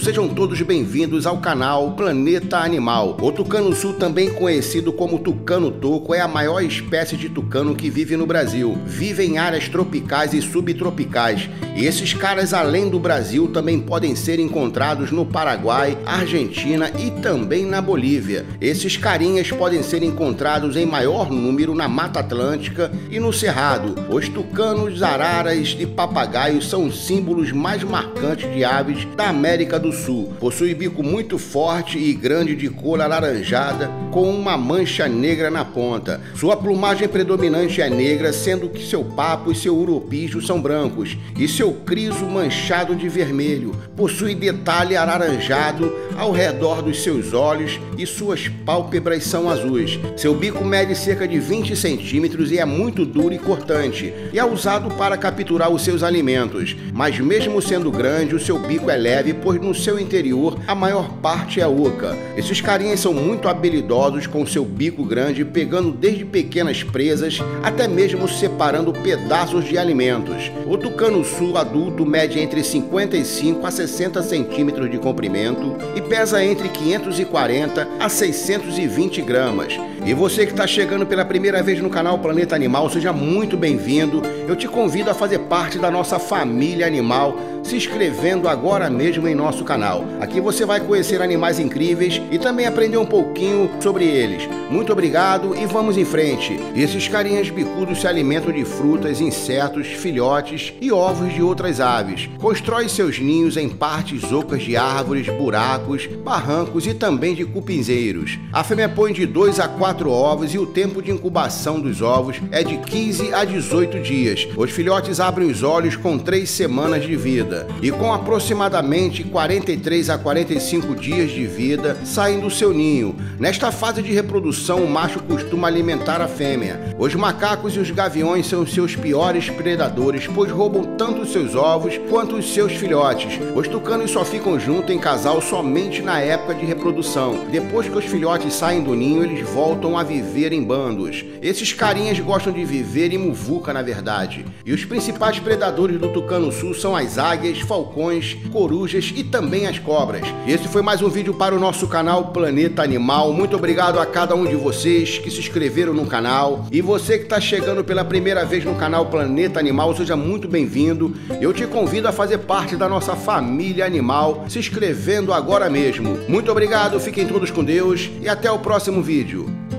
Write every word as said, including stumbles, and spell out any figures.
Sejam todos bem-vindos ao canal Planeta Animal. O tucano-sul, também conhecido como tucano toco, é a maior espécie de tucano que vive no Brasil. Vive em áreas tropicais e subtropicais. E esses caras, além do Brasil, também podem ser encontrados no Paraguai, Argentina e também na Bolívia. Esses carinhas podem ser encontrados em maior número na Mata Atlântica e no Cerrado. Os tucanos, araras e papagaios são os símbolos mais marcantes de aves da América do Sul. do Sul. Possui bico muito forte e grande de cor alaranjada, com uma mancha negra na ponta. Sua plumagem predominante é negra, sendo que seu papo e seu urupijo são brancos, e seu criso manchado de vermelho. Possui detalhe alaranjado ao redor dos seus olhos e suas pálpebras são azuis. Seu bico mede cerca de vinte centímetros e é muito duro e cortante, e é usado para capturar os seus alimentos. Mas mesmo sendo grande, o seu bico é leve, pois no seu interior a maior parte é oca. Esses carinhas são muito habilidosos com seu bico grande, pegando desde pequenas presas até mesmo separando pedaços de alimentos. O tucanuçu adulto mede entre cinquenta e cinco a sessenta centímetros de comprimento e pesa entre quinhentos e quarenta a seiscentos e vinte gramas. E você que está chegando pela primeira vez no canal Planeta Animal, seja muito bem-vindo. Eu te convido a fazer parte da nossa família animal, se inscrevendo agora mesmo em nosso canal. Aqui você vai conhecer animais incríveis e também aprender um pouquinho sobre eles. Muito obrigado e vamos em frente. Esses carinhas bicudos se alimentam de frutas, insetos, filhotes e ovos de outras aves. Constrói seus ninhos em partes ocas de árvores, buracos, barrancos e também de cupinzeiros. A fêmea põe de dois a quatro ovos e o tempo de incubação dos ovos é de quinze a dezoito dias. Os filhotes abrem os olhos com três semanas de vida. E com aproximadamente quarenta e três a quarenta e cinco dias de vida, saem do seu ninho. Nesta fase de reprodução, o macho costuma alimentar a fêmea. Os macacos e os gaviões são seus piores predadores, pois roubam tanto os seus ovos quanto os seus filhotes. Os tucanos só ficam juntos em casal somente na época de reprodução. Depois que os filhotes saem do ninho, eles voltam a viver em bandos. Esses carinhas gostam de viver em muvuca, na verdade. E os principais predadores do tucano-sul são as águias, falcões, corujas e também as cobras. Esse foi mais um vídeo para o nosso canal Planeta Animal. Muito obrigado a cada um de vocês que se inscreveram no canal. E você que está chegando pela primeira vez no canal Planeta Animal, seja muito bem-vindo. Eu te convido a fazer parte da nossa família animal, se inscrevendo agora mesmo. Muito obrigado, fiquem todos com Deus e até o próximo vídeo.